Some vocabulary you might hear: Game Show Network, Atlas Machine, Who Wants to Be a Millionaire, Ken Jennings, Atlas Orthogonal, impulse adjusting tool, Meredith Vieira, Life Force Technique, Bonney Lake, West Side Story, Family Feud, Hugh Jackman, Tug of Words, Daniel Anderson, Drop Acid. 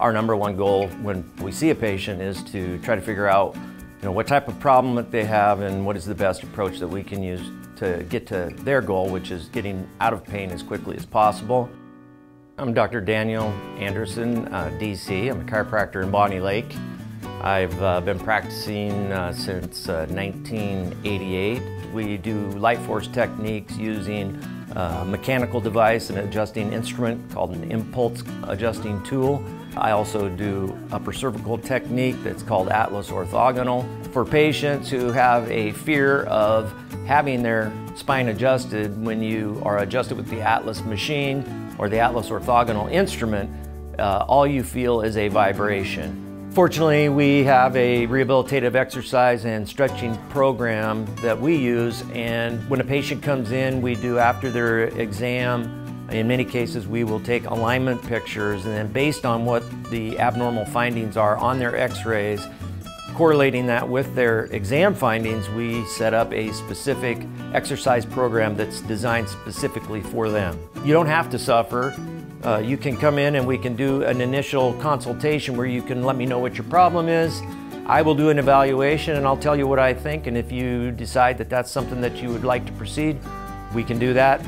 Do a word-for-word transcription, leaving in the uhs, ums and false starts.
our number one goal when we see a patient is to try to figure out, you know, what type of problem that they have and what is the best approach that we can use to get to their goal, which is getting out of pain as quickly as possible. I'm Doctor Daniel Anderson, uh, D C I'm a chiropractor in Bonney Lake. I've uh, been practicing uh, since uh, nineteen eighty-eight. We do Life Force techniques using a mechanical device and adjusting instrument called an impulse adjusting tool. I also do upper cervical technique that's called Atlas Orthogonal. For patients who have a fear of having their spine adjusted, when you are adjusted with the Atlas Machine or the Atlas Orthogonal instrument, uh, all you feel is a vibration. Fortunately, we have a rehabilitative exercise and stretching program that we use, and when a patient comes in, we do after their exam, in many cases, we will take alignment pictures, and then based on what the abnormal findings are on their x-rays, correlating that with their exam findings, we set up a specific exercise program that's designed specifically for them. You don't have to suffer. Uh, you can come in and we can do an initial consultation where you can let me know what your problem is. I will do an evaluation and I'll tell you what I think, and if you decide that that's something that you would like to proceed, we can do that.